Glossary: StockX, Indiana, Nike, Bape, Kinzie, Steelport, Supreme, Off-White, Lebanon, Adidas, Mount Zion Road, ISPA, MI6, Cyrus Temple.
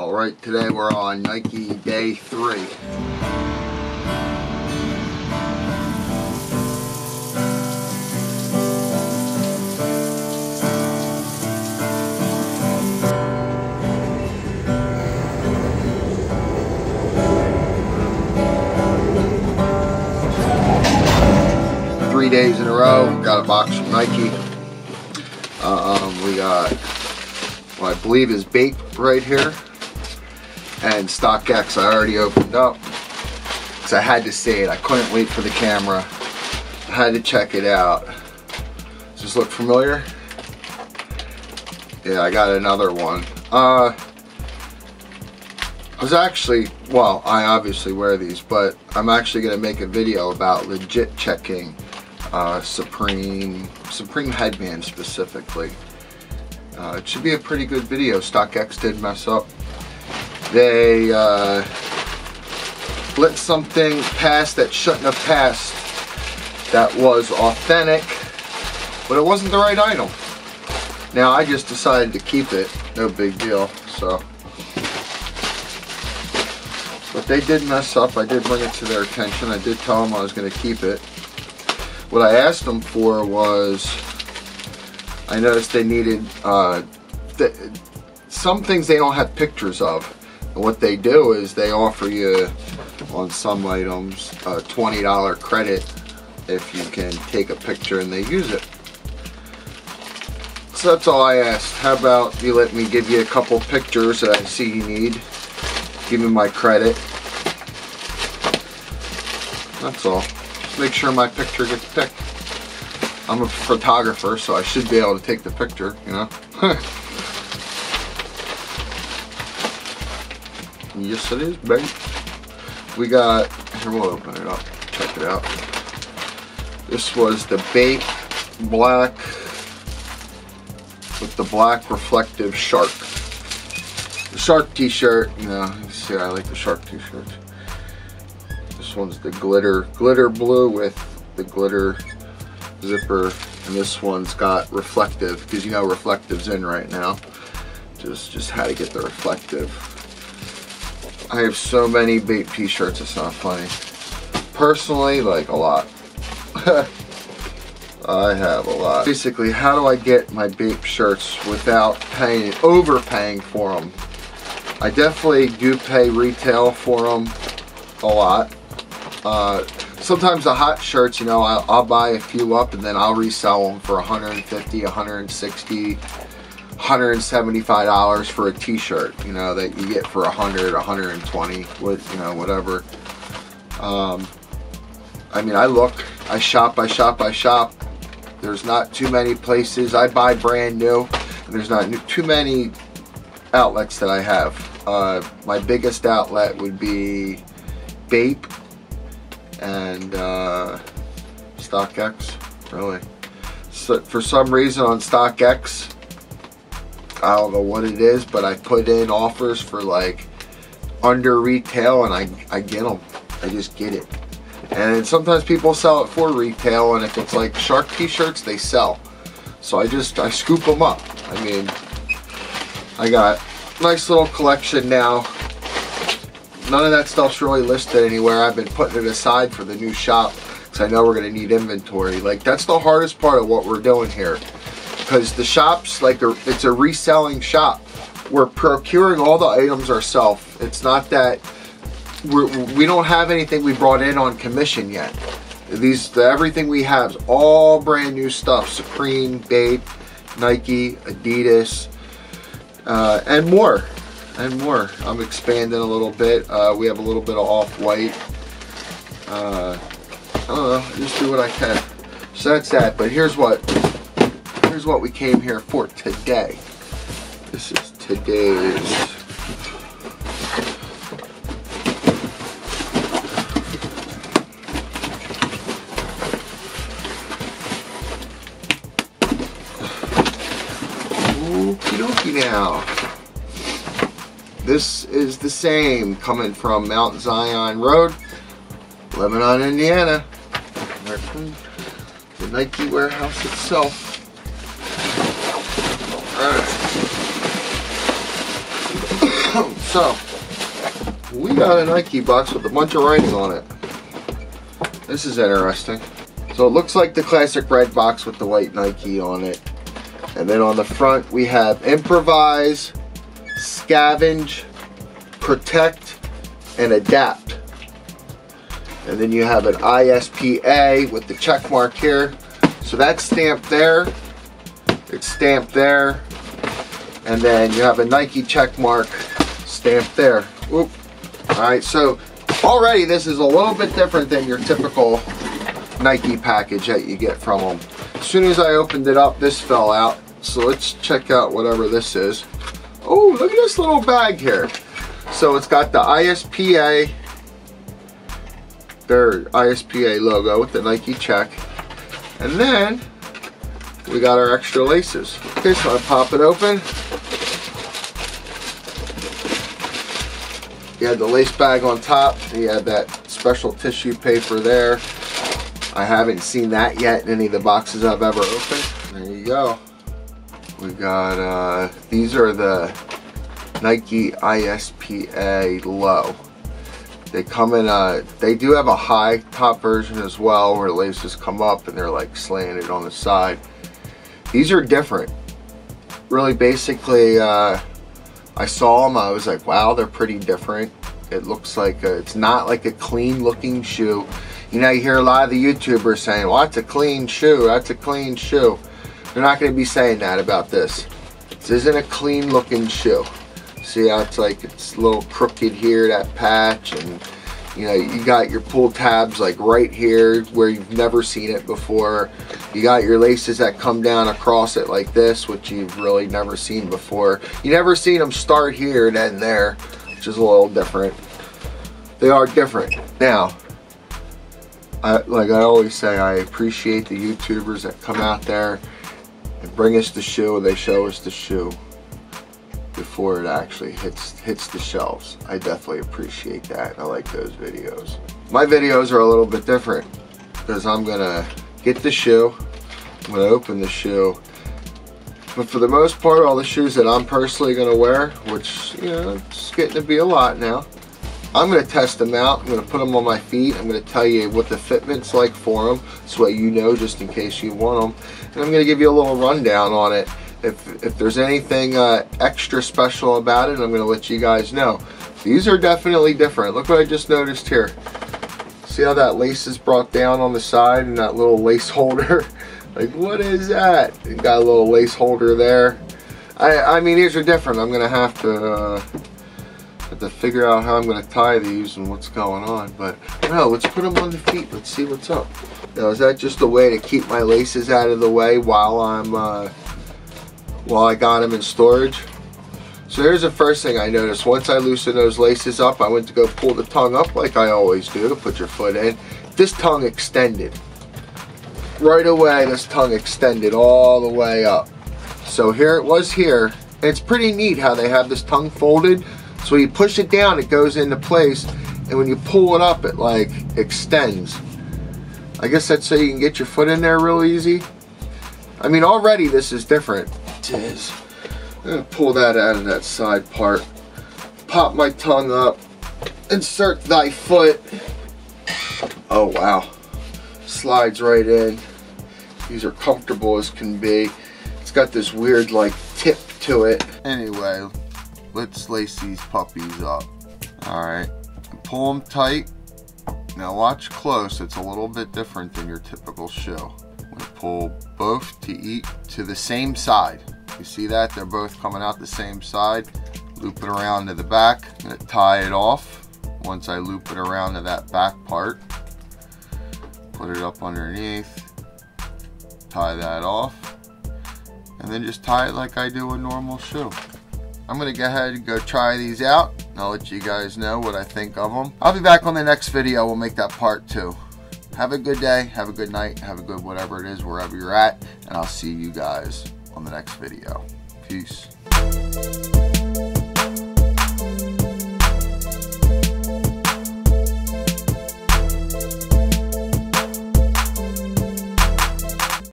All right, today we're on Nike Day 3. Three days in a row, we got a box from Nike. We got what I believe is Bape right here. And StockX I already opened up because I had to see it. I couldn't wait for the camera. I had to check it out. Does this look familiar? Yeah, I got another one. I obviously wear these, but I'm actually going to make a video about legit checking Supreme headband specifically. It should be a pretty good video. StockX did mess up. They let something pass that shouldn't have passed, that was authentic, but it wasn't the right item. Now I just decided to keep it, no big deal. So, but they did mess up. I did bring it to their attention. I did tell them I was going to keep it. What I asked them for was, I noticed they needed some things they don't have pictures of. And what they do is they offer you on some items a $20 credit if you can take a picture and they use it. So that's all I asked. How about you let me give you a couple pictures that I see you need. Give me my credit. That's all. Just make sure my picture gets picked. I'm a photographer, so I should be able to take the picture, you know. Yes it is, baby. We got, here, we'll open it up, check it out. This was the Bape black with the black reflective shark. The shark t-shirt, you know, you see I like the shark t-shirt. This one's the glitter blue with the glitter zipper, and this one's got reflective, because you know reflective's in right now. Just how to get the reflective. I have so many Bape t-shirts, it's not funny. Personally, like a lot. I have a lot. Basically, how do I get my Bape shirts without overpaying for them? I definitely do pay retail for them a lot. Sometimes the hot shirts, you know, I'll buy a few up and then I'll resell them for $150, $160. $175 for a t-shirt, you know, that you get for $100, $120, you know, whatever. I mean, I look, I shop. There's not too many places. I buy brand new, and there's not too many outlets that I have. My biggest outlet would be Bape and StockX, really. So for some reason on StockX, I don't know what it is, but I put in offers for like under retail and I get them. I just get it. And sometimes people sell it for retail, and if it's like shark t-shirts, they sell. So I scoop them up. I mean, I got a nice little collection now. None of that stuff's really listed anywhere. I've been putting it aside for the new shop because I know we're going to need inventory. Like, that's the hardest part of what we're doing here. Because the shops, like, it's a reselling shop. We're procuring all the items ourselves. It's not that we don't have anything we brought in on commission yet. Everything we have is all brand new stuff. Supreme, Bape, Nike, Adidas, and more. I'm expanding a little bit. We have a little bit of Off-White. I don't know, I just do what I can. So that's that, but here's what. Here's what we came here for today. This is today's. Okie dokie now. This is the same, coming from Mount Zion Road, Lebanon, Indiana. Right from the Nike warehouse itself. Alright. So, we got a Nike box with a bunch of writing on it. This is interesting. So it looks like the classic red box with the white Nike on it. And then on the front we have improvise, scavenge, protect, and adapt. And then you have an ISPA with the check mark here. So that's stamped there. It's stamped there. And then you have a Nike check mark stamped there. Oop. All right, so already this is a little bit different than your typical Nike package that you get from them. As soon as I opened it up, this fell out. So let's check out whatever this is. Oh, look at this little bag here. So it's got the ISPA, their ISPA logo with the Nike check. And then we got our extra laces. Okay, so I pop it open. You had the lace bag on top. You had that special tissue paper there. I haven't seen that yet in any of the boxes I've ever opened. There you go. We got, these are the Nike ISPA Low. They come in, they do have a high top version as well where the laces come up and they're like slanted on the side. These are different. Really basically, I saw them, I was like, wow, they're pretty different. It looks like, it's not like a clean looking shoe. You know, you hear a lot of the YouTubers saying, well, that's a clean shoe, that's a clean shoe. They're not gonna be saying that about this. This isn't a clean looking shoe. See how it's like, it's a little crooked here, that patch, and you know, you got your pull tabs like right here where you've never seen it before. You got your laces that come down across it like this, which you've really never seen before. You never seen them start here and end there, which is a little different. They are different. Now, like I always say, I appreciate the YouTubers that come out there and bring us the shoe, they show us the shoe before it actually hits the shelves. I definitely appreciate that. I like those videos. My videos are a little bit different because I'm gonna get the shoe, I'm gonna open the shoe, but for the most part, all the shoes that I'm personally gonna wear, which, you know, it's getting to be a lot now, I'm going to test them out. I'm going to put them on my feet. I'm going to tell you what the fitment's like for them, so that you know, just in case you want them. And I'm going to give you a little rundown on it. If there's anything extra special about it, I'm going to let you guys know. These are definitely different. Look what I just noticed here. See how that lace is brought down on the side and that little lace holder? Like, what is that? You got a little lace holder there. I mean, these are different. I'm going to have to figure out how I'm going to tie these and what's going on, but no, let's put them on the feet. Let's see what's up. Now, is that just a way to keep my laces out of the way while I'm while I got them in storage? So here's the first thing I noticed. Once I loosen those laces up, I went to go pull the tongue up like I always do to put your foot in. This tongue extended right away. This tongue extended all the way up. So here it was here. It's pretty neat how they have this tongue folded. So when you push it down, it goes into place, and when you pull it up, it like extends. I guess that's so you can get your foot in there real easy. I mean, already this is different. It is. I'm gonna pull that out of that side part. Pop my tongue up. Insert thy foot. Oh wow. Slides right in. These are comfortable as can be. It's got this weird like tip to it. Anyway. Let's lace these puppies up. All right, pull them tight. Now watch close, it's a little bit different than your typical shoe. We pull both to the same side. You see that? They're both coming out the same side. Loop it around to the back. I'm gonna tie it off. Once I loop it around to that back part, put it up underneath, tie that off, and then just tie it like I do a normal shoe. I'm going to go ahead and go try these out, and I'll let you guys know what I think of them. I'll be back on the next video. We'll make that part 2. Have a good day, have a good night, have a good whatever it is wherever you're at, and I'll see you guys on the next video. Peace.